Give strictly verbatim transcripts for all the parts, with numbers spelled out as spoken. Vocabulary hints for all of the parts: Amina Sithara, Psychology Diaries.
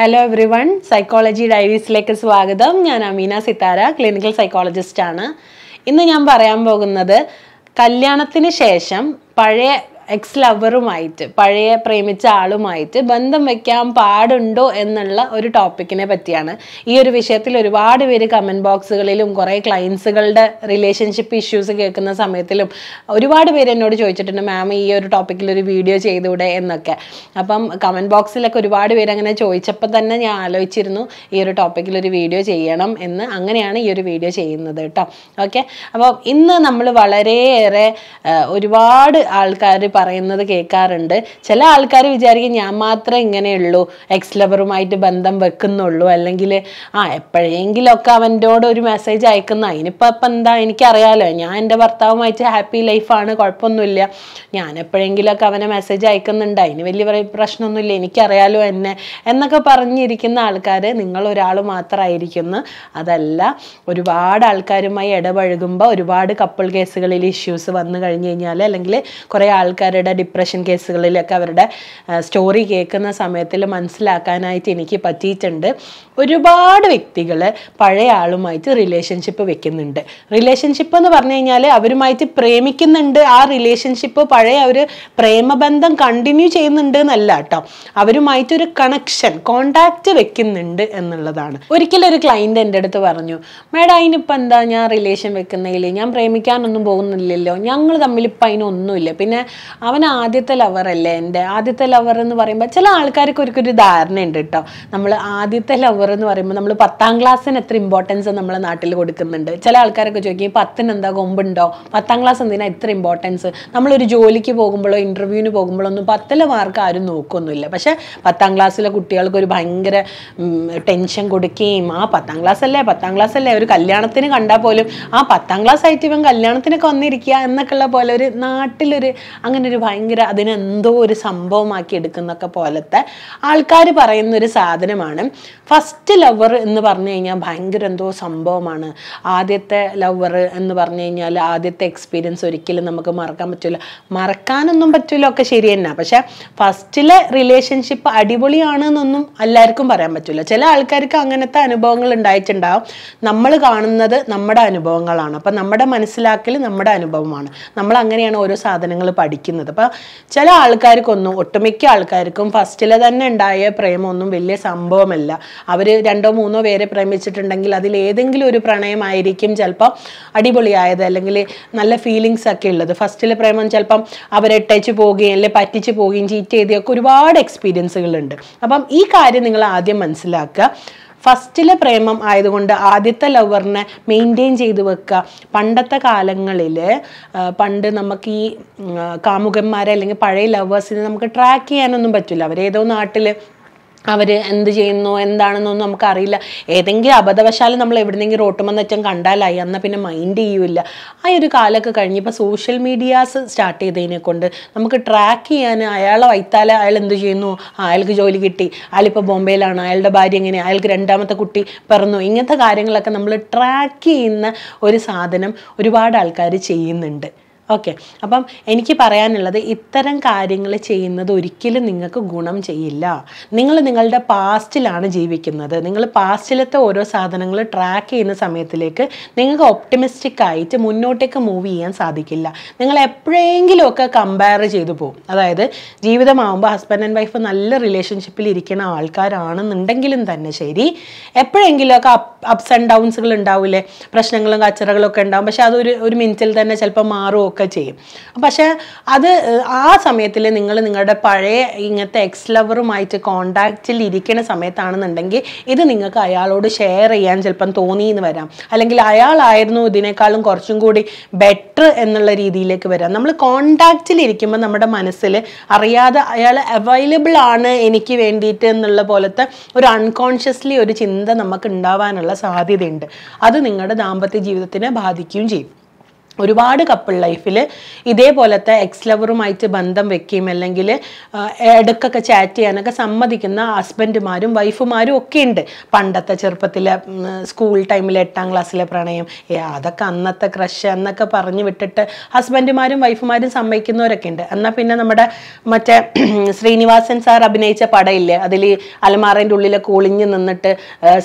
Hello everyone, Psychology Diaries like swagatham. I am Amina Sithara, clinical psychologist aanu. Innu njan parayan pogunnathu kalyanathinu shesham palaye ex loverumayittu, palaye premicha aalumayittu bandham vekkan paadundo ennulla oru topic ne pattiyana. Ee oru vishayathil orupaadu veru comment box galilum kore clients galude relationship issues kekkunna samayathilum orupaadu veru ennodu choichittundu ma'am ee oru topic il oru video cheyidude ennokke. Appam comment box ilekku orupaadu veru angane choichappam thanne njan aalochichirunnu ee oru topic il oru video cheyanam ennu anganeyana ee oru video cheyyunnathu ട്ടോ. Okay, appo innu nammal valare ere orupaadu aalkare പറയുന്നത് കേൾക്കാറുണ്ട്. ചില ആൾക്കാർ വിചാരിക്കും ഞാൻ മാത്രമേ ഇങ്ങനെയുള്ളൂ, X ലവറുമായിട്ട് ബന്ധം വെക്കുന്നുള്ളൂ, അല്ലെങ്കിൽ ആ എപ്പോഴെങ്കിലൊക്കെ അവനോട് ഒരു മെസ്സേജ് അയക്കുന്ന അതിനിപ്പോൾ അപ്പം എന്താ എനിക്കറിയാലോ, ഞാൻ എൻ്റെ ഭർത്താവുമായിട്ട് ഹാപ്പി ലൈഫാണ്, കുഴപ്പമൊന്നുമില്ല, ഞാൻ എപ്പോഴെങ്കിലൊക്കെ അവനെ മെസ്സേജ് അയക്കുന്നുണ്ട്, അതിന് വലിയ പ്രശ്നമൊന്നുമില്ല, എനിക്കറിയാലോ എന്നെ എന്നൊക്കെ പറഞ്ഞിരിക്കുന്ന ആൾക്കാർ നിങ്ങൾ ഒരാൾ മാത്രമായിരിക്കുന്നു. അതല്ല, ഒരുപാട് ആൾക്കാരുമായി ഇടപഴകുമ്പോൾ ഒരുപാട് കപ്പിൾ കേസുകളിൽ ഇഷ്യൂസ് വന്നു കഴിഞ്ഞു കഴിഞ്ഞാൽ അല്ലെങ്കിൽ കുറേ ആൾക്കാർ ഡിപ്രഷൻ കേസുകളിലൊക്കെ അവരുടെ സ്റ്റോറി കേൾക്കുന്ന സമയത്തിൽ മനസ്സിലാക്കാനായിട്ട് എനിക്ക് പറ്റിയിട്ടുണ്ട്. ഒരുപാട് വ്യക്തികൾ പഴയ ആളുമായിട്ട് റിലേഷൻഷിപ്പ് വെക്കുന്നുണ്ട്. റിലേഷൻഷിപ്പ് എന്ന് പറഞ്ഞു കഴിഞ്ഞാൽ അവരുമായിട്ട് പ്രേമിക്കുന്നുണ്ട്, ആ റിലേഷൻഷിപ്പ് പഴയ ഒരു പ്രേമബന്ധം കണ്ടിന്യൂ ചെയ്യുന്നുണ്ട് എന്നല്ല കേട്ടോ, അവരുമായിട്ടൊരു കണക്ഷൻ കോണ്ടാക്റ്റ് വെക്കുന്നുണ്ട് എന്നുള്ളതാണ്. ഒരിക്കലും ഒരു ക്ലയൻറ്റ് എൻ്റെ അടുത്ത് പറഞ്ഞു, മേഡം അതിനിപ്പോൾ എന്താ ഞാൻ റിലേഷൻ വെക്കുന്നതിൽ, ഞാൻ പ്രേമിക്കാനൊന്നും പോകുന്നില്ലല്ലോ, ഞങ്ങൾ തമ്മിലിപ്പോൾ അതിനൊന്നുമില്ല, പിന്നെ അവൻ ആദ്യത്തെ ലവർ അല്ലേ എൻ്റെ, ആദ്യത്തെ ലവർ എന്ന് പറയുമ്പോൾ ചില ആൾക്കാർക്ക് ഒരിക്കലൊരു ധാരണയുണ്ട് കേട്ടോ, നമ്മൾ ആദ്യത്തെ ലവർ എന്ന് പറയുമ്പോൾ നമ്മൾ പത്താം ക്ലാസ്സിന് എത്ര ഇമ്പോർട്ടൻസ് നമ്മളെ നാട്ടിൽ കൊടുക്കുന്നുണ്ട്. ചില ആൾക്കാരൊക്കെ ചോദിക്കും, പത്തിന് എന്താ കൊമ്പുണ്ടോ, പത്താം ക്ലാസ് എന്തിനാണ് എത്ര ഇമ്പോർട്ടൻസ്, നമ്മളൊരു ജോലിക്ക് പോകുമ്പോഴോ ഇൻ്റർവ്യൂവിന് പോകുമ്പോഴോ ഒന്നും പത്തിലെ മാർക്ക് ആരും നോക്കൊന്നുമില്ല, പക്ഷേ പത്താം ക്ലാസ്സിലെ കുട്ടികൾക്കൊരു ഭയങ്കര ടെൻഷൻ കൊടുക്കുകയും ആ പത്താം ക്ലാസ് അല്ലേ പത്താം ക്ലാസ് അല്ലേ ഒരു കല്യാണത്തിന് കണ്ടാൽ പോലും ആ പത്താം ക്ലാസ് ആയിട്ട് ഇവൻ കല്യാണത്തിനൊക്കെ വന്നിരിക്കുക എന്നൊക്കെ ഉള്ള പോലെ ഒരു നാട്ടിലൊരു അങ്ങനെ ഒരു ഭയങ്കര അതിനെന്തോ ഒരു സംഭവമാക്കി എടുക്കുന്നൊക്കെ പോലത്തെ ആൾക്കാർ പറയുന്നൊരു സാധനമാണ് ഫസ്റ്റ് ലവർ എന്ന് പറഞ്ഞു കഴിഞ്ഞാൽ. ഭയങ്കര എന്തോ സംഭവമാണ് ആദ്യത്തെ ലവർ എന്ന് പറഞ്ഞു കഴിഞ്ഞാൽ, ആദ്യത്തെ എക്സ്പീരിയൻസ് ഒരിക്കലും നമുക്ക് മറക്കാൻ പറ്റില്ല, മറക്കാനൊന്നും പറ്റില്ല, ഒക്കെ ശരി തന്നെ, പക്ഷേ ഫസ്റ്റിലെ റിലേഷൻഷിപ്പ് അടിപൊളിയാണ് എന്നൊന്നും എല്ലാവർക്കും പറയാൻ പറ്റില്ല. ചില ആൾക്കാർക്ക് അങ്ങനത്തെ അനുഭവങ്ങൾ ഉണ്ടായിട്ടുണ്ടാവും. നമ്മൾ കാണുന്നത് നമ്മുടെ അനുഭവങ്ങളാണ്, അപ്പം നമ്മുടെ മനസ്സിലാക്കൽ നമ്മുടെ അനുഭവമാണ്, നമ്മൾ അങ്ങനെയാണ് ഓരോ സാധനങ്ങൾ പഠിക്കുന്നത്. അപ്പം ചില ആൾക്കാർക്കൊന്നും, ഒട്ടുമിക്ക ആൾക്കാർക്കും ഫസ്റ്റിലെ തന്നെ ഉണ്ടായ പ്രേമമൊന്നും വലിയ സംഭവമല്ല. അവർ രണ്ടോ മൂന്നോ പേരെ പ്രേമിച്ചിട്ടുണ്ടെങ്കിൽ അതിലേതെങ്കിലും ഒരു പ്രണയമായിരിക്കും ചിലപ്പോൾ അടിപൊളിയായത്, അല്ലെങ്കിൽ നല്ല ഫീലിങ്സ് ഒക്കെ ഉള്ളത്. ഫസ്റ്റിലെ പ്രേമം ചിലപ്പം അവരെട്ടേച്ച് പോവുകയും അല്ലെങ്കിൽ പറ്റിച്ച് പോവുകയും ചീറ്റ് ചെയ്തൊക്കെ ഒരുപാട് എക്സ്പീരിയൻസുകളുണ്ട്. അപ്പം ഈ കാര്യം നിങ്ങൾ ആദ്യം മനസ്സിലാക്കുക. ഫസ്റ്റിലെ പ്രേമം ആയതുകൊണ്ട് ആദ്യത്തെ ലവറിനെ മെയിൻറ്റെയിൻ ചെയ്ത് വെക്കുക. പണ്ടത്തെ കാലങ്ങളിൽ പണ്ട് നമുക്ക് ഈ കാമുകന്മാരെ അല്ലെങ്കിൽ പഴയ ലവേഴ്സിനെ നമുക്ക് ട്രാക്ക് ചെയ്യാനൊന്നും പറ്റില്ല. അവരേതോ നാട്ടിൽ അവർ എന്ത് ചെയ്യുന്നു എന്താണെന്നൊന്നും നമുക്കറിയില്ല. ഏതെങ്കിലും അബദ്ധവശാലും നമ്മൾ എവിടെന്നെങ്കിലും റോട്ടുമെന്ന് വെച്ചാൽ കണ്ടാലായി, എന്നാൽ പിന്നെ മൈൻഡ് ചെയ്യൂല്ല. ആ ഒരു കാലമൊക്കെ കഴിഞ്ഞ് ഇപ്പോൾ സോഷ്യൽ മീഡിയാസ് സ്റ്റാർട്ട് ചെയ്തതിനെ കൊണ്ട് നമുക്ക് ട്രാക്ക് ചെയ്യാൻ, അയാളെ വൈത്താല അയാൾ എന്ത് ചെയ്യുന്നു, അയാൾക്ക് ജോലി കിട്ടി, അയാളിപ്പോൾ ബോംബെയിലാണ്, അയാളുടെ ഭാര്യ എങ്ങനെ, അയാൾക്ക് രണ്ടാമത്തെ കുട്ടി പിറന്നു, ഇങ്ങനത്തെ കാര്യങ്ങളൊക്കെ നമ്മൾ ട്രാക്ക് ചെയ്യുന്ന ഒരു സാധനം ഒരുപാട് ആൾക്കാർ ചെയ്യുന്നുണ്ട്. ഓക്കെ, അപ്പം എനിക്ക് പറയാനുള്ളത് ഇത്തരം കാര്യങ്ങൾ ചെയ്യുന്നത് ഒരിക്കലും നിങ്ങൾക്ക് ഗുണം ചെയ്യില്ല. നിങ്ങൾ നിങ്ങളുടെ പാസ്റ്റിലാണ് ജീവിക്കുന്നത്. നിങ്ങൾ പാസ്റ്റിലത്തെ ഓരോ സാധനങ്ങൾ ട്രാക്ക് ചെയ്യുന്ന സമയത്തിലേക്ക് നിങ്ങൾക്ക് ഒപ്റ്റിമിസ്റ്റിക് ആയിട്ട് മുന്നോട്ടേക്ക് മൂവ് ചെയ്യാൻ സാധിക്കില്ല. നിങ്ങൾ എപ്പോഴെങ്കിലുമൊക്കെ കമ്പയർ ചെയ്തു പോകും. അതായത് ജീവിതമാകുമ്പോൾ ഹസ്ബൻഡ് ആൻഡ് വൈഫ് നല്ല റിലേഷൻഷിപ്പിൽ ഇരിക്കുന്ന ആൾക്കാരാണെന്നുണ്ടെങ്കിലും തന്നെ ശരി, എപ്പോഴെങ്കിലുമൊക്കെ അപ്സ് ആൻഡ് ഡൗൺസുകൾ ഉണ്ടാവില്ലേ, പ്രശ്നങ്ങളും കച്ചറകളൊക്കെ ഉണ്ടാവും, പക്ഷെ അതൊരു ഒരു മിനിറ്റിൽ തന്നെ ചിലപ്പോൾ മാറുമോ ഒക്കെ ചെയ്യും. പക്ഷേ അത് ആ സമയത്തിൽ നിങ്ങൾ നിങ്ങളുടെ പഴയ ഇങ്ങനത്തെ എക്സ് ലവറുമായിട്ട് കോണ്ടാക്റ്റിൽ ഇരിക്കുന്ന സമയത്താണെന്നുണ്ടെങ്കിൽ ഇത് നിങ്ങൾക്ക് അയാളോട് ഷെയർ ചെയ്യാൻ ചിലപ്പം തോന്നിയെന്ന് വരാം, അല്ലെങ്കിൽ അയാളായിരുന്നു ഇതിനേക്കാളും കുറച്ചും കൂടി ബെറ്റർ എന്നുള്ള രീതിയിലേക്ക് വരാം. നമ്മൾ കോണ്ടാക്റ്റിൽ ഇരിക്കുമ്പോൾ നമ്മുടെ മനസ്സിൽ അറിയാതെ അയാൾ അവൈലബിൾ ആണ് എനിക്ക് വേണ്ടിയിട്ട് എന്നുള്ള പോലത്തെ ഒരു അൺകോൺഷ്യസ്ലി ഒരു ചിന്ത നമുക്ക് ഉണ്ടാവാനുള്ള സാധ്യതയുണ്ട്. അത് നിങ്ങളുടെ ദാമ്പത്യ ജീവിതത്തിനെ ബാധിക്കുകയും ചെയ്യും. ഒരുപാട് കപ്പിൾ ലൈഫിൽ ഇതേപോലത്തെ എക്സ് ലവറുമായിട്ട് ബന്ധം വെക്കുകയും അല്ലെങ്കിൽ ഇടയ്ക്കൊക്കെ ചാറ്റ് ചെയ്യാനൊക്കെ സമ്മതിക്കുന്ന ഹസ്ബൻഡുമാരും വൈഫുമാരും ഒക്കെ ഉണ്ട്. പണ്ടത്തെ ചെറുപ്പത്തിലെ സ്കൂൾ ടൈമിലെ എട്ടാം ക്ലാസ്സിലെ പ്രണയം അതൊക്കെ അന്നത്തെ ക്രഷ് എന്നൊക്കെ പറഞ്ഞു വിട്ടിട്ട് ഹസ്ബൻഡുമാരും വൈഫുമാരും സമ്മതിക്കുന്നവരൊക്കെ ഉണ്ട്. എന്നാൽ പിന്നെ നമ്മുടെ മറ്റേ ശ്രീനിവാസൻ സാർ അഭിനയിച്ച പടയില്ലേ, അതിൽ അലമാറേൻ്റെ ഉള്ളിലൊക്കെ ഒളിഞ്ഞു നിന്നിട്ട്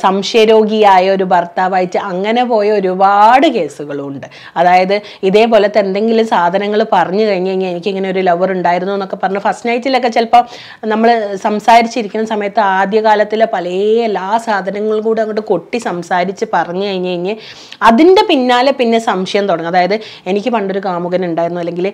സംശയരോഗിയായ ഒരു ഭർത്താവായിട്ട് അങ്ങനെ പോയ ഒരുപാട് കേസുകളുമുണ്ട്. അതായത് ഇതേപോലത്തെ എന്തെങ്കിലും സാധനങ്ങൾ പറഞ്ഞു കഴിഞ്ഞ് കഴിഞ്ഞാൽ എനിക്കിങ്ങനെ ഒരു ലവർ ഉണ്ടായിരുന്നു എന്നൊക്കെ പറഞ്ഞ് ഫസ്റ്റ് നൈറ്റിലൊക്കെ ചിലപ്പോൾ നമ്മൾ സംസാരിച്ചിരിക്കുന്ന സമയത്ത് ആദ്യകാലത്തിലെ പല എല്ലാ സാധനങ്ങളും കൂടെ അങ്ങോട്ട് കൊട്ടി സംസാരിച്ച് പറഞ്ഞു കഴിഞ്ഞ് കഴിഞ്ഞ് അതിൻ്റെ പിന്നാലെ പിന്നെ സംശയം തുടങ്ങും. അതായത് എനിക്ക് പണ്ടൊരു കാമുകൻ ഉണ്ടായിരുന്നു, അല്ലെങ്കിൽ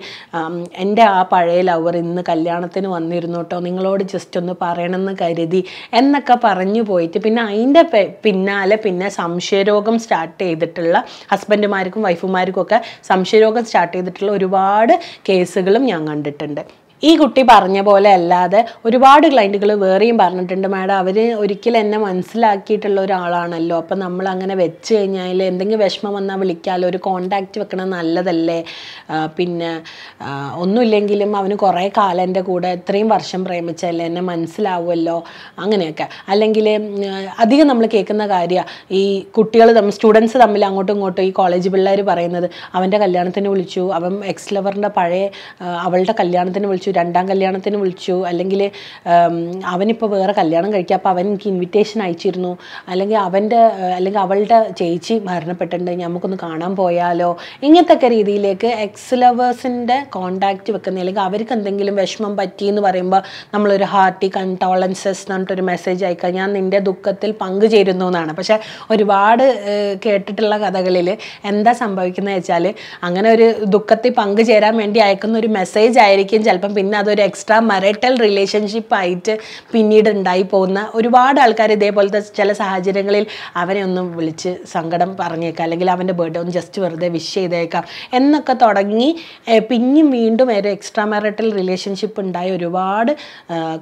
എൻ്റെ ആ പഴയ ലവർ ഇന്ന് കല്യാണത്തിന് വന്നിരുന്നു കേട്ടോ, നിങ്ങളോട് ജസ്റ്റ് ഒന്ന് പറയണമെന്ന് കരുതി എന്നൊക്കെ പറഞ്ഞു പോയിട്ട് പിന്നെ അതിൻ്റെ പിന്നാലെ പിന്നെ സംശയരോഗം സ്റ്റാർട്ട് ചെയ്തിട്ടുള്ള ഹസ്ബൻഡുമാർക്കും വൈഫുമാർക്കും ഒക്കെ സംശയരോഗം സ്റ്റാർട്ട് ചെയ്തിട്ടുള്ള ഒരുപാട് കേസുകളും ഞാൻ കണ്ടിട്ടുണ്ട്. ഈ കുട്ടി പറഞ്ഞ പോലെ അല്ലാതെ ഒരുപാട് ക്ലൈൻറ്റുകൾ വേറെയും പറഞ്ഞിട്ടുണ്ട്, മാഡം അവർ ഒരിക്കലും എന്നെ മനസ്സിലാക്കിയിട്ടുള്ള ഒരാളാണല്ലോ, അപ്പം നമ്മൾ അങ്ങനെ വെച്ച് കഴിഞ്ഞാൽ എന്തെങ്കിലും വിഷമം വന്നാൽ വിളിക്കാമല്ലോ, ഒരു കോണ്ടാക്റ്റ് വെക്കണത് നല്ലതല്ലേ, പിന്നെ ഒന്നുമില്ലെങ്കിലും അവന് കുറേ കാലം എൻ്റെ കൂടെ ഇത്രയും വർഷം പ്രേമിച്ചല്ലേ, എന്നെ മനസ്സിലാവുമല്ലോ അങ്ങനെയൊക്കെ. അല്ലെങ്കിൽ അധികം നമ്മൾ കേൾക്കുന്ന കാര്യമാണ് ഈ കുട്ടികൾ തമ്മിൽ സ്റ്റുഡൻസ് തമ്മിൽ അങ്ങോട്ടും ഇങ്ങോട്ടും ഈ കോളേജ് പിള്ളേർ പറയുന്നത്, അവൻ്റെ കല്യാണത്തിന് വിളിച്ചു, അവൻ എക്സ് ലവറിൻ്റെ പഴയ അവളുടെ കല്യാണത്തിന് വിളിച്ചു, രണ്ടാം കല്യാണത്തിന് വിളിച്ചു, അല്ലെങ്കിൽ അവനിപ്പോൾ വേറെ കല്യാണം കഴിക്കുക അപ്പോൾ അവൻ എനിക്ക് ഇൻവിറ്റേഷൻ അയച്ചിരുന്നു, അല്ലെങ്കിൽ അവൻ്റെ അല്ലെങ്കിൽ അവളുടെ ചേച്ചി മരണപ്പെട്ടിട്ടുണ്ട്, നമുക്കൊന്ന് കാണാൻ പോയാലോ, ഇങ്ങനത്തെ രീതിയിലേക്ക് എക്സ് ലവേഴ്സിൻ്റെ കോണ്ടാക്റ്റ് വെക്കുന്ന, അല്ലെങ്കിൽ അവർക്ക് എന്തെങ്കിലും വിഷമം പറ്റിയെന്ന് പറയുമ്പോൾ നമ്മളൊരു ഹാർട്ടി കണ്ടോളൻസസ് എന്ന് പറഞ്ഞിട്ടൊരു മെസ്സേജ് അയക്കുക, ഞാൻ നിൻ്റെ ദുഃഖത്തിൽ പങ്കുചേരുന്നു എന്നാണ്. പക്ഷേ ഒരുപാട് കേട്ടിട്ടുള്ള കഥകളിൽ എന്താ സംഭവിക്കുന്നത് വെച്ചാൽ അങ്ങനെ ഒരു ദുഃഖത്തിൽ പങ്കുചേരാൻ വേണ്ടി അയക്കുന്ന ഒരു മെസ്സേജ് ആയിരിക്കും ചിലപ്പോൾ പിന്നെ അതൊരു എക്സ്ട്രാ മരൈറ്റൽ റിലേഷൻഷിപ്പായിട്ട് പിന്നീട് ഉണ്ടായി പോകുന്ന ഒരുപാട് ആൾക്കാർ ഇതേപോലത്തെ ചില സാഹചര്യങ്ങളിൽ അവനെ ഒന്നും വിളിച്ച് സങ്കടം പറഞ്ഞേക്കാം, അല്ലെങ്കിൽ അവൻ്റെ ബർത്ത്ഡേ ഒന്ന് ജസ്റ്റ് വെറുതെ വിഷ് ചെയ്തേക്കാം എന്നൊക്കെ തുടങ്ങി പിന്നെയും വീണ്ടും ഒരു എക്സ്ട്രാ മരൈറ്റൽ റിലേഷൻഷിപ്പ് ഉണ്ടായ ഒരുപാട്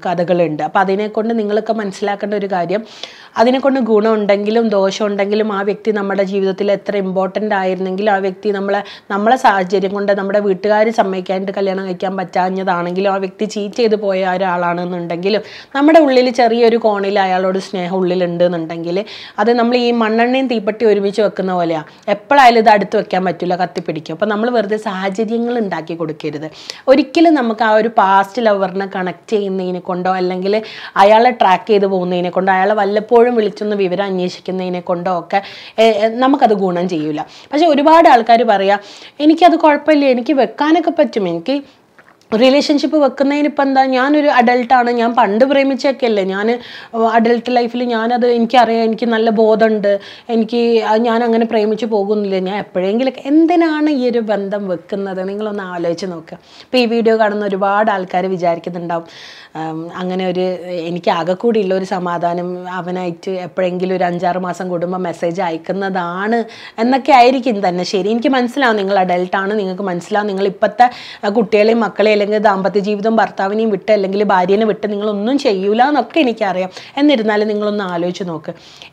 കഥകളുണ്ട്. അപ്പോൾ അതിനെക്കൊണ്ട് നിങ്ങളൊക്കെ മനസ്സിലാക്കേണ്ട ഒരു കാര്യം, അതിനെക്കൊണ്ട് ഗുണമുണ്ടെങ്കിലും ദോഷമുണ്ടെങ്കിലും ആ വ്യക്തി നമ്മുടെ ജീവിതത്തിൽ എത്ര ഇമ്പോർട്ടൻ്റ് ആയിരുന്നെങ്കിലും ആ വ്യക്തി നമ്മളെ നമ്മളെ സാഹചര്യം കൊണ്ട് നമ്മുടെ വീട്ടുകാർ സമ്മതിക്കാനായിട്ട് കല്യാണം കഴിക്കാൻ പറ്റാഞ്ഞത് ണെങ്കിലും ആ വ്യക്തി ചീറ്റ് ചെയ്ത് പോയ ഒരാളാണെന്നുണ്ടെങ്കിലും നമ്മുടെ ഉള്ളിൽ ചെറിയൊരു കോണിൽ അയാളോട് സ്നേഹം ഉള്ളിലുണ്ട് എന്നുണ്ടെങ്കിൽ അത് നമ്മൾ ഈ മണ്ണെണ്ണയും തീപ്പെട്ടി ഒരുമിച്ച് വെക്കുന്ന പോലെയാണ്, എപ്പോഴായാലും ഇത് അടുത്ത് വെക്കാൻ പറ്റില്ല, കത്തിപ്പിടിക്കും. അപ്പോൾ നമ്മൾ വെറുതെ സാഹചര്യങ്ങൾ ഉണ്ടാക്കി കൊടുക്കരുത്. ഒരിക്കലും നമുക്ക് ആ ഒരു പാസ്റ്റ് ലവറിനെ കണക്ട് ചെയ്യുന്നതിനെ കൊണ്ടോ അല്ലെങ്കിൽ അയാളെ ട്രാക്ക് ചെയ്ത് പോകുന്നതിനെ കൊണ്ടോ അയാളെ വല്ലപ്പോഴും വിളിച്ചൊന്ന് വിവരം അന്വേഷിക്കുന്നതിനെ കൊണ്ടോ ഒക്കെ നമുക്കത് ഗുണം ചെയ്യില്ല. പക്ഷേ ഒരുപാട് ആൾക്കാർ പറയാം എനിക്കത് കുഴപ്പമില്ല, എനിക്ക് വെക്കാനൊക്കെ പറ്റും, എനിക്ക് റിലേഷൻഷിപ്പ് വെക്കുന്നതിന് ഇപ്പം എന്താ, ഞാനൊരു അഡൾട്ടാണ്, ഞാൻ പണ്ട് പ്രേമിച്ചൊക്കെ അല്ലേ, ഞാൻ അഡൾട്ട് ലൈഫിൽ ഞാനത് എനിക്കറിയാം, എനിക്ക് നല്ല ബോധമുണ്ട്, എനിക്ക് ഞാനങ്ങനെ പ്രേമിച്ച് പോകുന്നില്ല, ഞാൻ എപ്പോഴെങ്കിലൊക്കെ എന്തിനാണ് ഈ ഒരു ബന്ധം വെക്കുന്നത് നിങ്ങളൊന്ന് ആലോചിച്ച് നോക്കുക. ഇപ്പോൾ ഈ വീഡിയോ കാണുന്ന ഒരുപാട് ആൾക്കാർ വിചാരിക്കുന്നുണ്ടാവും അങ്ങനെ ഒരു എനിക്ക് ആകെ കൂടിയുള്ള ഒരു സമാധാനം അവനായിട്ട് എപ്പോഴെങ്കിലും ഒരു അഞ്ചാറ് മാസം കൂടുമ്പോൾ മെസ്സേജ് അയക്കുന്നതാണ് എന്നൊക്കെ ആയിരിക്കും തന്നെ ശരി. എനിക്ക് മനസ്സിലാവും നിങ്ങൾ അഡൾട്ടാണ്, നിങ്ങൾക്ക് മനസ്സിലാവും നിങ്ങൾ ഇപ്പോഴത്തെ കുട്ടികളെയും മക്കളെയും അല്ലെങ്കിൽ ദാമ്പത്യ ജീവിതം ഭർത്താവിനെയും വിട്ട് അല്ലെങ്കിൽ ഭാര്യനെ വിട്ട് നിങ്ങളൊന്നും ചെയ്യൂല എന്നൊക്കെ എനിക്കറിയാം. എന്നിരുന്നാലും നിങ്ങളൊന്ന് ആലോചിച്ച് നോക്ക്,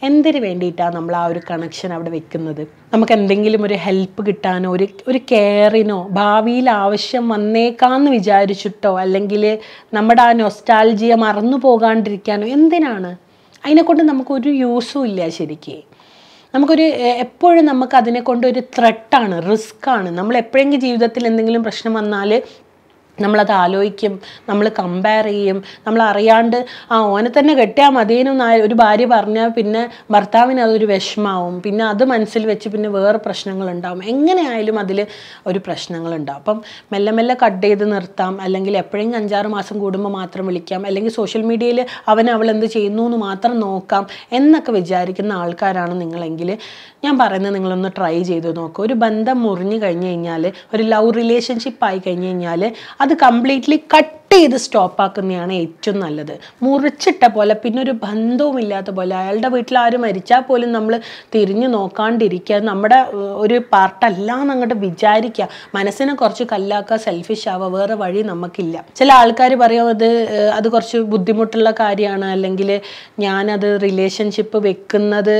എന്തിനു വേണ്ടിയിട്ടാണ് നമ്മൾ ആ ഒരു കണക്ഷൻ അവിടെ വെക്കുന്നത്? നമുക്ക് എന്തെങ്കിലും ഒരു ഹെൽപ്പ് കിട്ടാനോ ഒരു ഒരു കെയറിനോ ഭാവിയിൽ ആവശ്യം വന്നേക്കാമെന്ന് വിചാരിച്ചിട്ടോ അല്ലെങ്കിൽ നമ്മുടെ ആ നൊസ്റ്റാൾജിയ മറന്നു പോകാണ്ടിരിക്കാനോ എന്തിനാണ്? അതിനെക്കൊണ്ട് നമുക്കൊരു യൂസും ഇല്ല ശരിക്ക്. നമുക്കൊരു എപ്പോഴും നമുക്ക് അതിനെക്കൊണ്ട് ഒരു ത്രെട്ടാണ്, റിസ്ക്കാണ്. നമ്മൾ എപ്പോഴെങ്കിലും ജീവിതത്തിൽ എന്തെങ്കിലും പ്രശ്നം വന്നാൽ നമ്മളത് ആലോചിക്കും, നമ്മൾ കമ്പയർ ചെയ്യും, നമ്മൾ അറിയാണ്ട് ആ ഓനെ തന്നെ കെട്ടിയാൽ മതിയെന്ന് ഒരു ഭാര്യ പറഞ്ഞാൽ പിന്നെ ഭർത്താവിന് അതൊരു വിഷമാവും, പിന്നെ അത് മനസ്സിൽ വെച്ച് പിന്നെ വേറെ പ്രശ്നങ്ങളുണ്ടാവും, എങ്ങനെയായാലും അതിൽ ഒരു പ്രശ്നങ്ങളുണ്ടാവും. അപ്പം മെല്ലെ മെല്ലെ കട്ട് ചെയ്ത് നിർത്താം, അല്ലെങ്കിൽ എപ്പോഴെങ്കിലും അഞ്ചാറ് മാസം കൂടുമ്പോൾ മാത്രം വിളിക്കാം, അല്ലെങ്കിൽ സോഷ്യൽ മീഡിയയിൽ അവൻ അവൾ എന്ത് ചെയ്യുന്നു എന്ന് മാത്രം നോക്കാം എന്നൊക്കെ വിചാരിക്കുന്ന ആൾക്കാരാണ് നിങ്ങളെങ്കിൽ ഞാൻ പറയുന്നത് നിങ്ങളൊന്ന് ട്രൈ ചെയ്ത് നോക്കുക. ഒരു ബന്ധം മുറിഞ്ഞു കഴിഞ്ഞ് കഴിഞ്ഞാൽ, ഒരു ലവ് റിലേഷൻഷിപ്പായി കഴിഞ്ഞ് കഴിഞ്ഞാൽ അത് കംപ്ലീറ്റ്ലി കട്ട് ചെയ്ത് സ്റ്റോപ്പ് ആക്കുന്നതാണ് ഏറ്റവും നല്ലത്. മുറിച്ചിട്ട പോലെ പിന്നെ ഒരു ബന്ധവുമില്ലാത്ത പോലെ അയാളുടെ വീട്ടിൽ ആരും മരിച്ചാൽ പോലും നമ്മൾ തിരിഞ്ഞു നോക്കാണ്ടിരിക്കുക. നമ്മുടെ ഒരു പാർട്ടല്ല എന്നങ്ങോട്ട് വിചാരിക്കുക. മനസ്സിനെ കുറച്ച് കല്ലാക്കുക, സെൽഫിഷ് ആവുക. വേറെ വഴി നമുക്കില്ല. ചില ആൾക്കാർ പറയും അത് അത് കുറച്ച് ബുദ്ധിമുട്ടുള്ള കാര്യമാണ്, അല്ലെങ്കിൽ ഞാനത് റിലേഷൻഷിപ്പ് വെക്കുന്നത്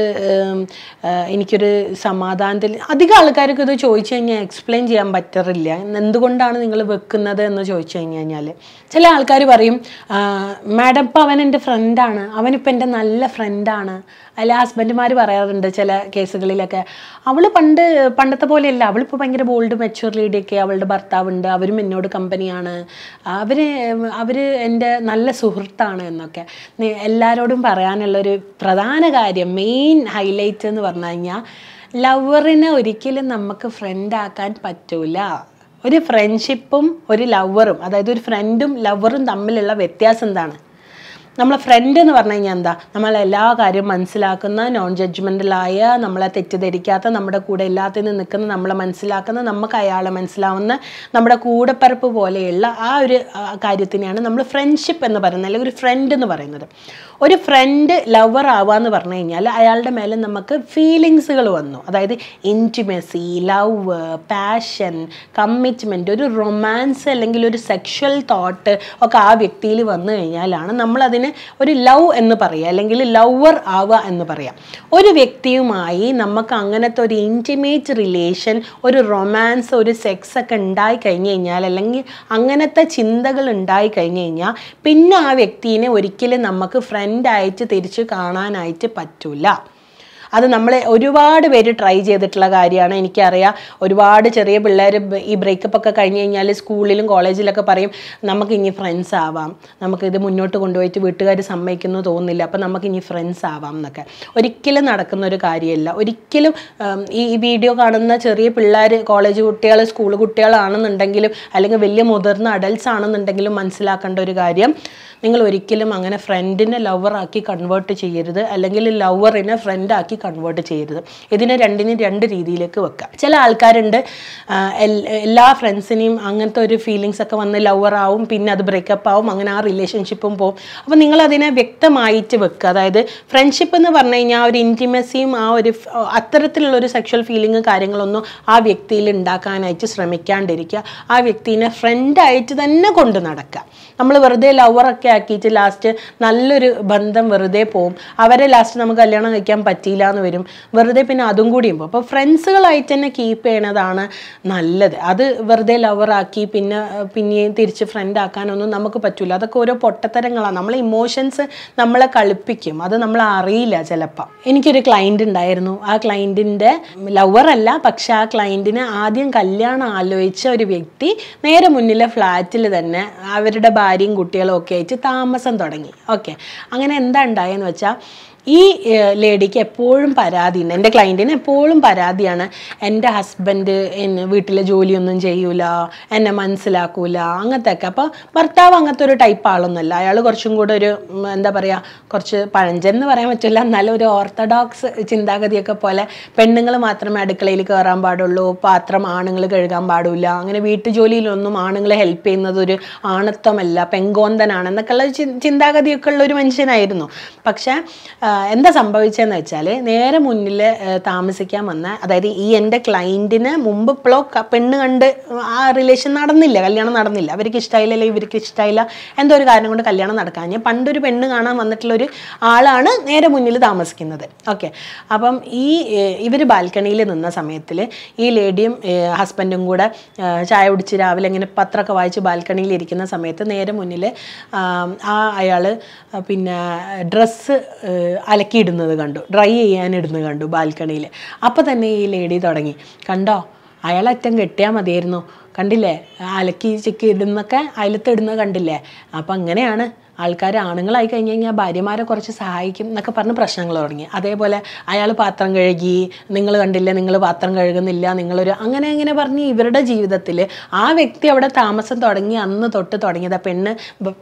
എനിക്കൊരു സമാധാനത്തിൽ. അധികം ആൾക്കാർക്ക് ഇത് ചോദിച്ചു കഴിഞ്ഞാൽ എക്സ്പ്ലെയിൻ ചെയ്യാൻ പറ്റാറില്ല, എന്തുകൊണ്ടാണ് നിങ്ങൾ വെക്കുന്നത് എന്ന് ചോദിച്ചു കഴിഞ്ഞു കഴിഞ്ഞാൽ. ചില ആൾക്കാർ പറയും, മാഡം ഇപ്പം അവൻ എൻ്റെ ഫ്രണ്ടാണ്, അവനിപ്പോൾ എൻ്റെ നല്ല ഫ്രണ്ടാണ്. അല്ല, ഹസ്ബൻഡുമാർ പറയാറുണ്ട് ചില കേസുകളിലൊക്കെ, അവൾ പണ്ട് പണ്ടത്തെ പോലെയല്ല, അവളിപ്പോൾ ഭയങ്കര ബോൾഡ് മെച്യൂർ ലേഡിയൊക്കെ, അവളുടെ ഭർത്താവുണ്ട്, അവരും എന്നോട് കമ്പനിയാണ്, അവർ അവർ എൻ്റെ നല്ല സുഹൃത്താണ് എന്നൊക്കെ. എല്ലാവരോടും പറയാനുള്ളൊരു പ്രധാന കാര്യം, മെയിൻ ഹൈലൈറ്റ് എന്ന് പറഞ്ഞു കഴിഞ്ഞാൽ, ലവറിനെ ഒരിക്കലും നമുക്ക് ഫ്രണ്ടാക്കാൻ പറ്റൂല. ഒരു ഫ്രണ്ട്ഷിപ്പും ഒരു ലവറും, അതായത് ഒരു ഫ്രണ്ടും ലവറും തമ്മിലുള്ള വ്യത്യാസം എന്താണ്? നമ്മളെ ഫ്രണ്ട് എന്ന് പറഞ്ഞു കഴിഞ്ഞാൽ എന്താ, നമ്മളെല്ലാ കാര്യവും മനസ്സിലാക്കുന്ന, നോൺ ജഡ്ജ്മെൻ്റലായ, നമ്മളെ തെറ്റിദ്ധരിക്കാത്ത, നമ്മുടെ കൂടെ എല്ലാത്തിനും നിൽക്കുന്ന, നമ്മളെ മനസ്സിലാക്കുന്ന, നമുക്ക് അയാളെ മനസ്സിലാവുന്ന, നമ്മുടെ കൂടെപ്പറപ്പ് പോലെയുള്ള ആ ഒരു കാര്യത്തിനെയാണ് നമ്മൾ ഫ്രണ്ട്ഷിപ്പ് എന്ന് പറയുന്നത്, അല്ലെങ്കിൽ ഒരു ഫ്രണ്ട് എന്ന് പറയുന്നത്. ഒരു ഫ്രണ്ട് ലവർ ആവാന്ന് പറഞ്ഞു കഴിഞ്ഞാൽ അയാളുടെ മേലെ നമുക്ക് ഫീലിങ്സുകൾ വന്നു, അതായത് ഇൻറ്റിമസി, ലവ്, പാഷൻ, കമ്മിറ്റ്മെൻറ്റ്, ഒരു റൊമാൻസ് അല്ലെങ്കിൽ ഒരു സെക്ഷൽ തോട്ട് ഒക്കെ ആ വ്യക്തിയിൽ വന്നു കഴിഞ്ഞാലാണ് നമ്മളതിന് ഒരു ലവ് എന്ന് പറയുക, അല്ലെങ്കിൽ ലവർ ആവുക എന്ന് പറയാം. ഒരു വ്യക്തിയുമായി നമുക്ക് അങ്ങനത്തെ ഒരു ഇൻറ്റിമേറ്റ് റിലേഷൻ, ഒരു റൊമാൻസ്, ഒരു സെക്സ് ഒക്കെ ഉണ്ടായി കഴിഞ്ഞു കഴിഞ്ഞാൽ, അല്ലെങ്കിൽ അങ്ങനത്തെ ചിന്തകൾ ഉണ്ടായി കഴിഞ്ഞു കഴിഞ്ഞാൽ, പിന്നെ ആ വ്യക്തിയെ ഒരിക്കലും നമുക്ക് ഫ്രണ്ടായിട്ട് തിരിച്ച് കാണാനായിട്ട് പറ്റില്ല. അത് നമ്മൾ ഒരുപാട് പേര് ട്രൈ ചെയ്തിട്ടുള്ള കാര്യമാണ്. എനിക്കറിയാം, ഒരുപാട് ചെറിയ പിള്ളേർ ഈ ബ്രേക്കപ്പ് ഒക്കെ കഴിഞ്ഞ് കഴിഞ്ഞാൽ സ്കൂളിലും കോളേജിലൊക്കെ പറയും, നമുക്ക് ഇനി ഫ്രണ്ട്സ് ആവാം, നമുക്കിത് മുന്നോട്ട് കൊണ്ടുപോയിട്ട് വീട്ടുകാർ സമ്മതിക്കുന്നു തോന്നുന്നില്ല, അപ്പം നമുക്കിനി ഫ്രണ്ട്സ് ആവാം എന്നൊക്കെ. ഒരിക്കലും നടക്കുന്നൊരു കാര്യമല്ല. ഒരിക്കലും ഈ വീഡിയോ കാണുന്ന ചെറിയ പിള്ളേർ, കോളേജ് കുട്ടികൾ, സ്കൂൾ കുട്ടികളാണെന്നുണ്ടെങ്കിലും, അല്ലെങ്കിൽ വലിയ മുതിർന്ന അഡൽട്ട്സ് ആണെന്നുണ്ടെങ്കിലും മനസ്സിലാക്കേണ്ട ഒരു കാര്യം, നിങ്ങൾ ഒരിക്കലും അങ്ങനെ ഫ്രണ്ടിനെ ലവറാക്കി കൺവേർട്ട് ചെയ്യരുത്, അല്ലെങ്കിൽ ലവറിനെ ഫ്രണ്ടാക്കി കൺവേർട്ട് ചെയ്യരുത്. ഇതിനെ രണ്ടിനും രണ്ട് രീതിയിലേക്ക് വെക്കാം. ചില ആൾക്കാരുണ്ട് എല്ലാ ഫ്രണ്ട്സിനെയും അങ്ങനത്തെ ഒരു ഫീലിങ്സ് ഒക്കെ വന്ന് ലവറാവും, പിന്നെ അത് ബ്രേക്കപ്പ് ആവും, അങ്ങനെ ആ റിലേഷൻഷിപ്പും പോവും. അപ്പോൾ നിങ്ങളതിനെ വ്യക്തമായിട്ട് വെക്കുക. അതായത് ഫ്രണ്ട്ഷിപ്പ് എന്ന് പറഞ്ഞു കഴിഞ്ഞാൽ ആ ഒരു ഇൻറ്റിമസിയും ആ ഒരു അത്തരത്തിലുള്ളൊരു സെക്ഷൽ ഫീലിംഗ് കാര്യങ്ങളൊന്നും ആ വ്യക്തിയിൽ ഉണ്ടാക്കാനായിട്ട് ശ്രമിക്കാണ്ടിരിക്കുക. ആ വ്യക്തിനെ ഫ്രണ്ടായിട്ട് തന്നെ കൊണ്ട് നടക്കുക. നമ്മൾ വെറുതെ ലവറൊക്കെ ആക്കിയിട്ട് ലാസ്റ്റ് നല്ലൊരു ബന്ധം വെറുതെ പോവും. അവരെ ലാസ്റ്റ് നമുക്ക് കല്യാണം കഴിക്കാൻ പറ്റിയില്ല എന്ന് വരും, വെറുതെ പിന്നെ അതും കൂടിയും പോകും. അപ്പോൾ ഫ്രണ്ട്സുകളായിട്ട് തന്നെ കീപ്പ് ചെയ്യണതാണ് നല്ലത്. അത് വെറുതെ ലവറാക്കി പിന്നെ പിന്നെയും തിരിച്ച് ഫ്രണ്ടാക്കാനൊന്നും നമുക്ക് പറ്റില്ല. അതൊക്കെ ഓരോ പൊട്ടത്തരങ്ങളാണ്. നമ്മളെ ഇമോഷൻസ് നമ്മളെ കളിപ്പിക്കും, അത് നമ്മൾ അറിയില്ല. ചിലപ്പോൾ എനിക്കൊരു ക്ലയൻറ്റ് ഉണ്ടായിരുന്നു. ആ ക്ലയൻറ്റിൻ്റെ ലവറല്ല, പക്ഷെ ആ ക്ലയൻറ്റിന് ആദ്യം കല്യാണം ആലോചിച്ച ഒരു വ്യക്തി നേരെ മുന്നിലെ ഫ്ലാറ്റിൽ തന്നെ അവരുടെ ഭാര്യയും കുട്ടികളും ഒക്കെ ആയിട്ട് താമസം തുടങ്ങി. ഓക്കെ, അങ്ങനെ എന്താ ഉണ്ടായെന്ന് വെച്ചാൽ, ഈ ലേഡിക്ക് എപ്പോഴും പരാതിയുണ്ട്, എൻ്റെ ക്ലയൻറ്റിന് എപ്പോഴും പരാതിയാണ്, എൻ്റെ ഹസ്ബൻഡ് എന്നെ വീട്ടിലെ ജോലിയൊന്നും ചെയ്യൂല, എന്നെ മനസ്സിലാക്കൂല, അങ്ങനത്തെ ഒക്കെ. അപ്പോൾ ഭർത്താവ് അങ്ങനത്തെ ഒരു ടൈപ്പ് ആളൊന്നുമല്ല. അയാൾ കുറച്ചും കൂടെ ഒരു എന്താ പറയുക, കുറച്ച് പഴഞ്ചൻ എന്ന് പറയാൻ പറ്റില്ല, എന്നാലും ഒരു ഓർത്തഡോക്സ് ചിന്താഗതിയൊക്കെ പോലെ, പെണ്ണുങ്ങൾ മാത്രമേ അടുക്കളയിൽ കയറാൻ പാടുള്ളൂ, പാത്രം ആണുങ്ങൾ കഴുകാൻ പാടില്ല, അങ്ങനെ വീട്ടുജോലിയിലൊന്നും ആണുങ്ങൾ ഹെൽപ്പ് ചെയ്യുന്നത് ഒരു ആണത്വമല്ല, പെങ്കോന്തനാണ് എന്നൊക്കെ ഉള്ള ചിന്താഗതിയൊക്കെ ഉള്ള ഒരു മനുഷ്യനായിരുന്നു. പക്ഷേ എന്താ സംഭവിച്ചതെന്ന് വെച്ചാൽ, നേരെ മുന്നിൽ താമസിക്കാൻ വന്ന, അതായത് ഈ എൻ്റെ ക്ലയൻറ്റിന് മുമ്പ് ഇപ്പോഴോ പെണ്ണ് കണ്ട് ആ റിലേഷൻ നടന്നില്ല, കല്യാണം നടന്നില്ല, അവർക്ക് ഇഷ്ടമായില്ല, അല്ലെങ്കിൽ ഇവർക്ക് ഇഷ്ടമായില്ല, എന്തോ ഒരു കാരണം കൊണ്ട് കല്യാണം നടക്കാഞ്ഞ് പണ്ടൊരു പെണ്ണ് കാണാൻ വന്നിട്ടുള്ളൊരു ആളാണ് നേരെ മുന്നിൽ താമസിക്കുന്നത്. ഓക്കെ, അപ്പം ഈ ഇവർ ബാൽക്കണിയിൽ നിന്ന സമയത്തിൽ ഈ ലേഡിയും ഹസ്ബൻഡും കൂടെ ചായ കുടിച്ച് രാവിലെ ഇങ്ങനെ പത്രമൊക്കെ വായിച്ച് ബാൽക്കണിയിൽ ഇരിക്കുന്ന സമയത്ത് നേരെ മുന്നിൽ ആ അയാൾ പിന്നെ ഡ്രസ്സ് അലക്കിയിടുന്നത് കണ്ടു, ഡ്രൈ ചെയ്യാനിടുന്നത് കണ്ടു ബാൽക്കണിയിൽ. അപ്പോൾ തന്നെ ഈ ലേഡി തുടങ്ങി, കണ്ടോ അയാളറ്റം കെട്ടിയാൽ മതിയായിരുന്നു, കണ്ടില്ലേ അലക്കി ചിക്കി ഇടുന്നൊക്കെ അയലത്തിടുന്നത് കണ്ടില്ലേ, അപ്പം അങ്ങനെയാണ് ആൾക്കാർ ആണുങ്ങളായി കഴിഞ്ഞ് കഴിഞ്ഞാൽ ഭാര്യമാരെ കുറച്ച് സഹായിക്കും എന്നൊക്കെ പറഞ്ഞ് പ്രശ്നങ്ങൾ തുടങ്ങി. അതേപോലെ അയാൾ പാത്രം കഴുകി, നിങ്ങൾ കണ്ടില്ല, നിങ്ങൾ പാത്രം കഴുകുന്നില്ല, നിങ്ങളൊരു അങ്ങനെ അങ്ങനെ പറഞ്ഞ് ഇവരുടെ ജീവിതത്തിൽ ആ വ്യക്തി അവിടെ താമസം തുടങ്ങി അന്ന് തൊട്ട് തുടങ്ങിയത്. പെണ്ണ്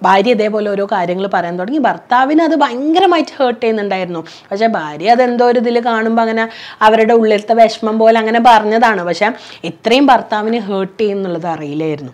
ഭാര്യ ഇതേപോലെ ഓരോ കാര്യങ്ങൾ പറയാൻ തുടങ്ങി. ഭർത്താവിന് അത് ഭയങ്കരമായിട്ട് ഹേർട്ട് ചെയ്യുന്നുണ്ടായിരുന്നു. പക്ഷേ ഭാര്യ അതെന്തോ ഒരു ഇതിൽ കാണുമ്പോൾ അങ്ങനെ അവരുടെ ഉള്ളിലത്തെ വിഷമം പോലെ അങ്ങനെ പറഞ്ഞതാണ്. പക്ഷേ ഇത്രയും ഭർത്താവിന് ഹേർട്ട് ചെയ്യുന്നുള്ളത് അറിയില്ലായിരുന്നു.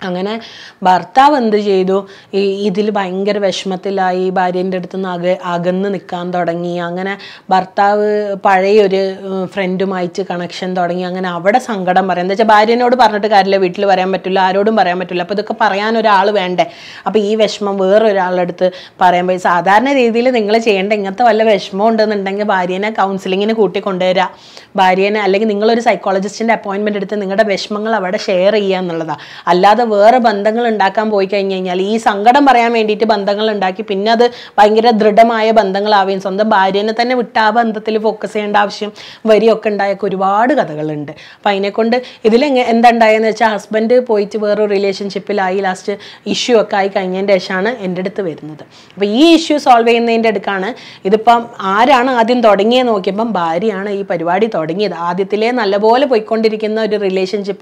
Angana Bartha and the Jedo Idil Banger Veshmatilai by the Agan Nikan Dodangi Angana Bartha Pare friend to my connection Dodangang and Avada Sangada Maranda Biden or Parnata Carla Vitla Ramatula Rodum Baramatula Parian or Alvende a P Veshma were alert Paramba Sadana Idil English ending at the Valla Veshmond and Tanga Bariana counseling in a Kutte Condera Bariana Alec psychologist and appointment at the Ningata Veshmangal Avada share Yanala. Allah Were Bandangal and Dakam Boykangali, Sangada Maria Medita Bandangal and Daki Pina, the Bangara Dredamaya Bandangalavins on the Biden, and Vitaba and the Telefocus and Avshim, Variokandai Kuribad Gatagalund. Pinecond, Idiling and then Diana husband, poet were relationship last issue a Kai Kanyan Deshana ended at the Vednata. But ye issues always in the ended Kana, Idipam Ariana Adin Todingi and Okebam Bariana, E. Padivadi Todingi, Aditile and Alabola Poikondikina relationship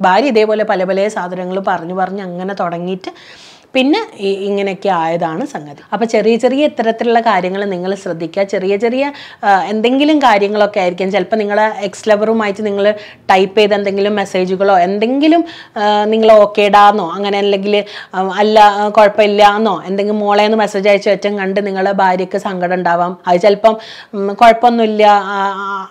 Bari, they were a palabales, other പറഞ്ഞു പറഞ്ഞു അങ്ങനെ തുടങ്ങിയിട്ട് പിന്നെ ഇങ്ങനെയൊക്കെ ആയതാണ് സംഗതി. അപ്പോൾ ചെറിയ ചെറിയ ഇത്തരത്തിലുള്ള കാര്യങ്ങൾ നിങ്ങൾ ശ്രദ്ധിക്കുക. ചെറിയ ചെറിയ എന്തെങ്കിലും കാര്യങ്ങളൊക്കെ ആയിരിക്കും. ചിലപ്പോൾ നിങ്ങൾ എക്സ് ലവറുമായിട്ട് നിങ്ങൾ ടൈപ്പ് ചെയ്ത എന്തെങ്കിലും മെസ്സേജുകളോ എന്തെങ്കിലും നിങ്ങൾ ഓക്കേടാന്നോ അങ്ങനെ അല്ലെങ്കിൽ അല്ല കുഴപ്പമില്ലാന്നോ എന്തെങ്കിലും മോളേന്ന് മെസ്സേജ് അയച്ചു വെറ്റം കണ്ട് നിങ്ങളെ ഭാര്യയ്ക്ക് സങ്കടം ഉണ്ടാവാം. അത് ചിലപ്പോൾ കുഴപ്പമൊന്നുമില്ല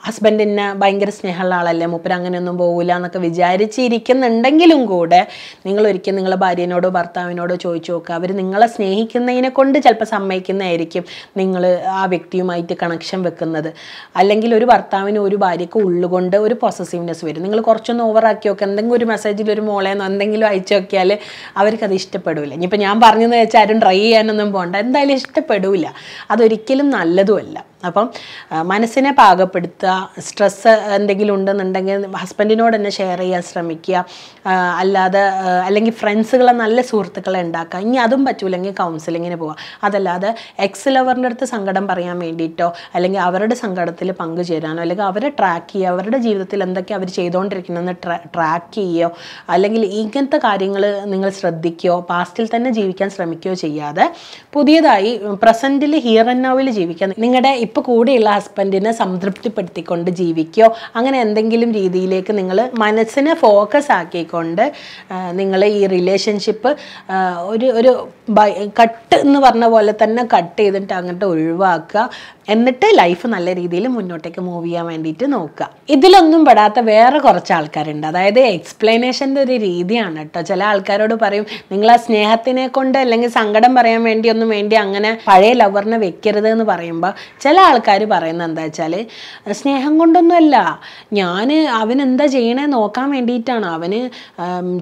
ഹസ്ബൻഡിനെ ഭയങ്കര സ്നേഹമുള്ള ആളല്ലേ മൂപ്പര് അങ്ങനെയൊന്നും പോവില്ല എന്നൊക്കെ വിചാരിച്ചിരിക്കുന്നുണ്ടെങ്കിലും കൂടെ നിങ്ങൾ ഒരിക്കൽ നിങ്ങളെ ഭാര്യനോടോ ഭർത്താവിനോടോ ചോദിച്ചോക്ക അവർ നിങ്ങളെ സ്നേഹിക്കുന്നതിനെ കൊണ്ട് ചിലപ്പോൾ സമ്മയിക്കുന്നതായിരിക്കും നിങ്ങൾ ആ വ്യക്തിയുമായിട്ട് കണക്ഷൻ വെക്കുന്നത് അല്ലെങ്കിൽ ഒരു ഭർത്താവിന് ഒരു ഭാര്യക്ക് ഉള്ളുകൊണ്ട് ഒരു പൊസസീവ്നെസ് വരും നിങ്ങൾ കുറച്ചൊന്ന് ഓവർ ആക്കിയോക്ക എന്തെങ്കിലും ഒരു മെസ്സേജിൽ ഒരു മോളെ എന്തെങ്കിലും അയച്ചോക്കിയാൽ അവർക്ക് അത് ഇഷ്ടപ്പെടില്ല ഇനി ഇപ്പോൾ ഞാൻ പറഞ്ഞെന്ന് വെച്ചാൽ ആരും ട്രൈ ചെയ്യാനൊന്നും പോകണ്ട എന്തായാലും ഇഷ്ടപ്പെടില്ല അതൊരിക്കലും നല്ലതുമല്ല അപ്പം മനസ്സിനെ പാകപ്പെടുത്തുക സ്ട്രെസ് എന്തെങ്കിലും ഉണ്ടെന്നുണ്ടെങ്കിൽ ഹസ്ബൻഡിനോട് തന്നെ ഷെയർ ചെയ്യാൻ ശ്രമിക്കുക അല്ലാതെ അല്ലെങ്കിൽ ഫ്രണ്ട്സുകളെ നല്ല സുഹൃത്തുക്കളെ ഉണ്ടാക്കുക ഇനി അതും പറ്റൂല്ലെങ്കിൽ കൗൺസിലിങ്ങിന് പോവുക അതല്ലാതെ എക്സ് ലവറിൻ്റെ അടുത്ത് സങ്കടം പറയാൻ വേണ്ടിയിട്ടോ അല്ലെങ്കിൽ അവരുടെ സങ്കടത്തിൽ പങ്കുചേരാനോ അല്ലെങ്കിൽ അവരെ ട്രാക്ക് ചെയ്യുക അവരുടെ ജീവിതത്തിൽ എന്തൊക്കെ അവർ ചെയ്തുകൊണ്ടിരിക്കുന്നതെന്ന് ട്രാക്ക് ചെയ്യുകയോ അല്ലെങ്കിൽ ഇങ്ങനത്തെ കാര്യങ്ങൾ നിങ്ങൾ ശ്രദ്ധിക്കുകയോ പാസ്റ്റിൽ തന്നെ ജീവിക്കാൻ ശ്രമിക്കുകയോ ചെയ്യാതെ പുതിയതായി പ്രസൻറ്റിൽ ഹിയർ ആൻഡ് നൗവിൽ ജീവിക്കുക നിങ്ങളുടെ ഇപ്പോൾ കൂടെയുള്ള ഹസ്ബൻഡിനെ സംതൃപ്തിപ്പെടുത്തിക്കൊണ്ട് ജീവിക്കുകയോ അങ്ങനെ എന്തെങ്കിലും രീതിയിലേക്ക് നിങ്ങൾ മനസ്സിനെ ഫോക്കസ് ആക്കിക്കൊണ്ട് നിങ്ങൾ ഈ റിലേഷൻഷിപ്പ് ഒരു ഒരു കട്ട് എന്ന് പറഞ്ഞ പോലെ തന്നെ കട്ട് ചെയ്തിട്ട് അങ്ങോട്ട് ഒഴിവാക്കുക എന്നിട്ട് ലൈഫ് നല്ല രീതിയിൽ മുന്നോട്ടേക്ക് മൂവ് ചെയ്യാൻ വേണ്ടിയിട്ട് നോക്കുക ഇതിലൊന്നും പെടാത്ത വേറെ കുറച്ച് ആൾക്കാരുണ്ട് അതായത് എക്സ്പ്ലനേഷൻ്റെ ഒരു രീതിയാണ് കേട്ടോ ചില ആൾക്കാരോട് പറയും നിങ്ങൾ ആ സ്നേഹത്തിനെ കൊണ്ട് അല്ലെങ്കിൽ സങ്കടം പറയാൻ വേണ്ടിയൊന്നും വേണ്ടി അങ്ങനെ പഴയ ലവറിനെ വെക്കരുത് എന്ന് പറയുമ്പോൾ ചില ആൾക്കാർ പറയുന്നത് എന്താ വെച്ചാൽ സ്നേഹം കൊണ്ടൊന്നുമല്ല ഞാൻ അവനെന്താ ചെയ്യണേ നോക്കാൻ വേണ്ടിയിട്ടാണ് അവന്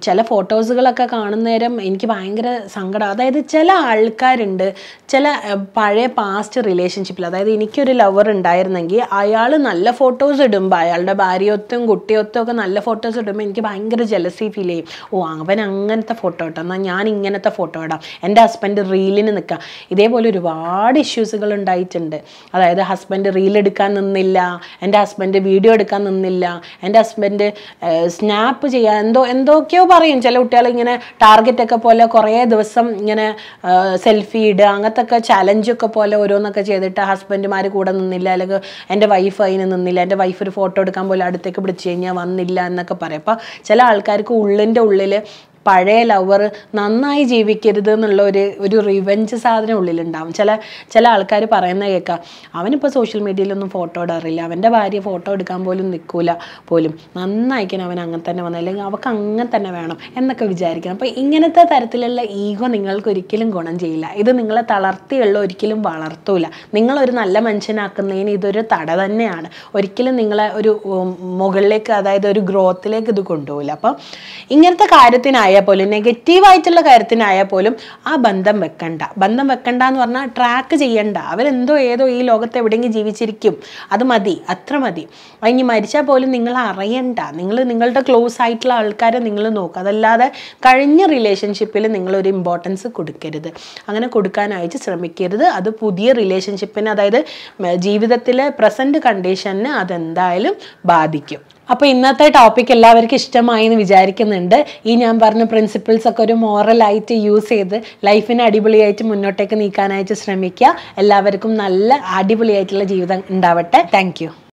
ചില ഫോട്ടോസുകളൊക്കെ കാണുന്ന നേരം എനിക്ക് ഭയങ്കര സങ്കടം അതായത് ചില ആൾക്കാരുണ്ട് ചില പഴയ പാസ്റ്റ് റിലേഷൻഷിപ്പിൽ അതായത് എനിക്കൊരു ലവർ ഉണ്ടായിരുന്നെങ്കിൽ അയാൾ നല്ല ഫോട്ടോസ് ഇടുമ്പോൾ അയാളുടെ ഭാര്യയൊത്തും കുട്ടിയൊത്തും ഒക്കെ നല്ല ഫോട്ടോസ് ഇടുമ്പോൾ എനിക്ക് ഭയങ്കര ജലസി ഫീൽ ചെയ്യും ഓ അവൻ അങ്ങനത്തെ ഫോട്ടോ ഇട്ടാൽ എന്നാൽ ഞാൻ ഇങ്ങനത്തെ ഫോട്ടോ ഇടാം എൻ്റെ ഹസ്ബൻഡ് റീലിന് നിൽക്കാം ഇതേപോലെ ഒരുപാട് ഇഷ്യൂസുകൾ ഉണ്ടായിട്ടുണ്ട് അതായത് ഹസ്ബൻഡ് റീലെടുക്കാൻ നിന്നില്ല എൻ്റെ ഹസ്ബൻഡ് വീഡിയോ എടുക്കാൻ നിന്നില്ല എൻ്റെ ഹസ്ബൻഡ് സ്നാപ്പ് ചെയ്യാൻ എന്തോ എന്തൊക്കെയോ പറയും ചില കുട്ടികളിങ്ങനെ ടാർഗറ്റൊക്കെ പോലെ കുറേ ദിവസം ഇങ്ങനെ സെൽഫി ഇടുക അങ്ങനത്തെ ഒക്കെ ചലഞ്ചൊക്കെ പോലെ ഓരോന്നൊക്കെ ചെയ്തിട്ട് ഹസ്ബൻഡുമാർ കൂടെ നിന്നില്ല അല്ലെങ്കിൽ എൻ്റെ വൈഫ് അതിന് നിന്നില്ല എൻ്റെ വൈഫ് ഒരു ഫോട്ടോ എടുക്കാൻ പോലെ അടുത്തേക്ക് പിടിച്ച് കഴിഞ്ഞാൽ വന്നില്ല എന്നൊക്കെ പറയും അപ്പോൾ ചില ആൾക്കാർക്ക് ഉള്ളിൻ്റെ ഉള്ളിൽ പഴയ ലവർ നന്നായി ജീവിക്കരുത് എന്നുള്ള ഒരു ഒരു റിവെഞ്ച് സാധനം ഉള്ളിലുണ്ടാവും ചില ചില ആൾക്കാർ പറയുന്ന കേൾക്കാം അവനിപ്പോൾ സോഷ്യൽ മീഡിയയിലൊന്നും ഫോട്ടോ ഇടാറില്ല അവൻ്റെ ഭാര്യ ഫോട്ടോ എടുക്കാൻ പോലും നിൽക്കില്ല പോലും നന്നായിക്കണം അവൻ അങ്ങനെ തന്നെ വന്ന അല്ലെങ്കിൽ അവൾക്ക് അങ്ങനെ തന്നെ വേണം എന്നൊക്കെ വിചാരിക്കണം അപ്പോൾ ഇങ്ങനത്തെ തരത്തിലുള്ള ഈഗോ നിങ്ങൾക്കൊരിക്കലും ഗുണം ചെയ്യില്ല ഇത് നിങ്ങളെ തളർത്തിയുള്ള ഒരിക്കലും വളർത്തൂല നിങ്ങളൊരു നല്ല മനുഷ്യനാക്കുന്നതിന് ഇതൊരു തട തന്നെയാണ് ഒരിക്കലും നിങ്ങളെ ഒരു മുകളിലേക്ക് അതായത് ഒരു ഗ്രോത്തിലേക്ക് ഇത് കൊണ്ടുപോകില്ല അപ്പോൾ ഇങ്ങനത്തെ കാര്യത്തിനായ പോലും നെഗറ്റീവായിട്ടുള്ള കാര്യത്തിനായാൽ പോലും ആ ബന്ധം വെക്കണ്ട ബന്ധം വെക്കണ്ട എന്ന് പറഞ്ഞാൽ ട്രാക്ക് ചെയ്യണ്ട അവരെന്തോ ഏതോ ഈ ലോകത്ത് എവിടെയെങ്കിലും ജീവിച്ചിരിക്കും അത് മതി അത്ര മതി ഇനി മരിച്ചാൽ പോലും നിങ്ങൾ അറിയണ്ട നിങ്ങൾ നിങ്ങളുടെ ക്ലോസ് ആയിട്ടുള്ള ആൾക്കാരെ നിങ്ങൾ നോക്കുക അതല്ലാതെ കഴിഞ്ഞ റിലേഷൻഷിപ്പിൽ നിങ്ങളൊരു ഇമ്പോർട്ടൻസ് കൊടുക്കരുത് അങ്ങനെ കൊടുക്കാനായിട്ട് ശ്രമിക്കരുത് അത് പുതിയ റിലേഷൻഷിപ്പിന് അതായത് ജീവിതത്തിലെ പ്രസൻറ്റ് കണ്ടീഷനെ അതെന്തായാലും ബാധിക്കും അപ്പോൾ ഇന്നത്തെ ടോപ്പിക് എല്ലാവർക്കും ഇഷ്ടമായി എന്ന് വിചാരിക്കുന്നുണ്ട് ഈ ഞാൻ പറഞ്ഞ പ്രിൻസിപ്പിൾസ് ഒക്കെ ഒരു മോറലായിട്ട് യൂസ് ചെയ്ത് ലൈഫിനെ അടിപൊളിയായിട്ട് മുന്നോട്ടേക്ക് നീക്കാനായിട്ട് ശ്രമിക്കുക എല്ലാവർക്കും നല്ല അടിപൊളിയായിട്ടുള്ള ജീവിതം ഉണ്ടാവട്ടെ താങ്ക് യു